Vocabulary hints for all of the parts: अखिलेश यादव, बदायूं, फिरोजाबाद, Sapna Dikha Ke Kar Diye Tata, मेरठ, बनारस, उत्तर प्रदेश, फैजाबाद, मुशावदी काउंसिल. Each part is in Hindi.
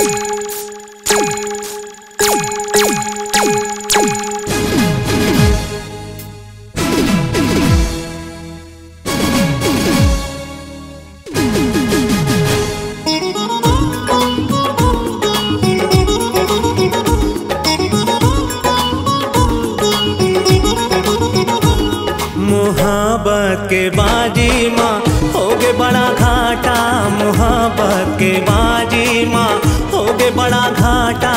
मोहब्बत के बाजी माँ होगे बड़ा घाटा। मोहब्बत के बाजी माँ होगे बड़ा घाटा।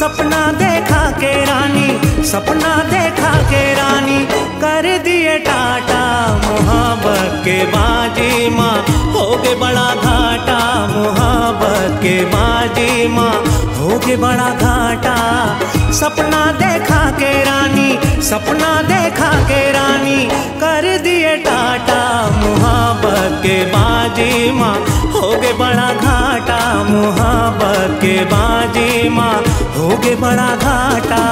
सपना देखा के रानी, सपना देखा के रानी कर दिए टाटा। मोहब्बत के बाजी माँ होगे बड़ा घाटा। मोहब्बत के बाजी माँ होगे बड़ा घाटा। सपना देखा के रानी, सपना देखा के रानी कर दिए टाटा। मोहब्बत के बाजी माँ होगे बड़ा घाटा। मोहब्बत के बाजी माँ होगे बड़ा घाटा।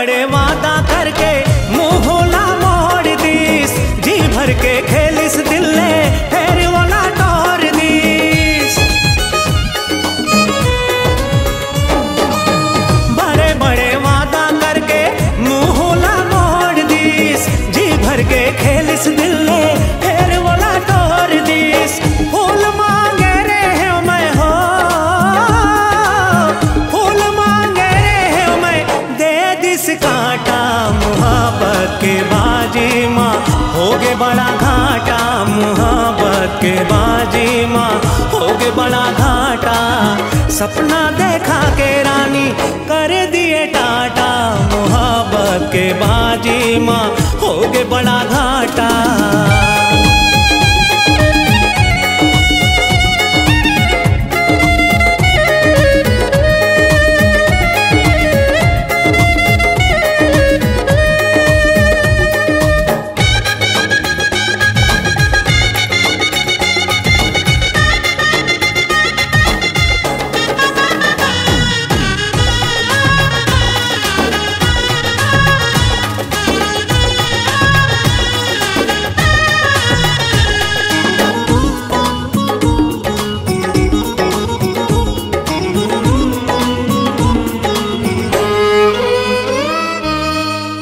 बड़े वादा करके मुहला मोड़ दीस। जी भर के खेलिस दिल ने फेर वाला तोड़ दीस। बड़े बड़े वादा करके मुहला मोड़ दीस। जी भर के खेलिस दिल ने फेर वाला तोड़ दीस। फूल मांगे रे है मैं हो, फूल मांगे रे है मैं दे दिस काटा। मोहब्बत के बाजी माँ होगे बड़ा घाटा। मोहब्बत के बाजी माँ होगे बड़ा घाटा। सपना देखा के रानी कर दिए टाटा। मोहब्बत के बाजी माँ होगे बड़ा घाटा।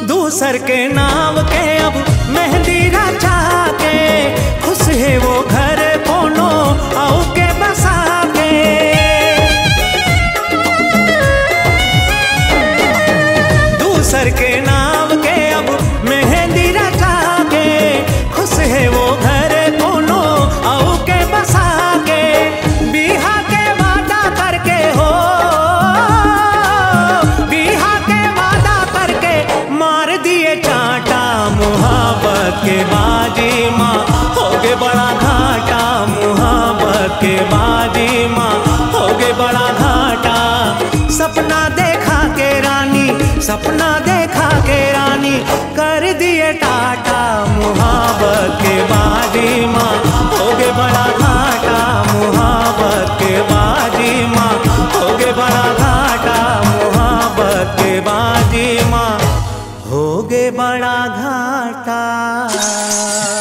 दूसर के नाम के अब मेहंदी रचा के खुश है वो घर कोनो आओ के बसा के। दूसर के नाम के अब मेहंदी रचा के खुश है वो घर कोनो आओ के बसा के। बिहा के वादा करके हो, बिहा के वादा करके मार दिए चाटा। मोहब्बत के बाजी माँ होगे बड़ा घाटा। मोहब्बत के बाजी माँ होगे बड़ा घाटा। सपना देखा के रानी, सपना देखा के रानी कर दिए टाटा। मोहब्बत के बाजी माँ होगे बड़ा घाटा। मोहब्बत के बाजी माँ होगे बड़ा घाटा। मोहब्बत के बाजी माँ होगे बड़ा घाटा।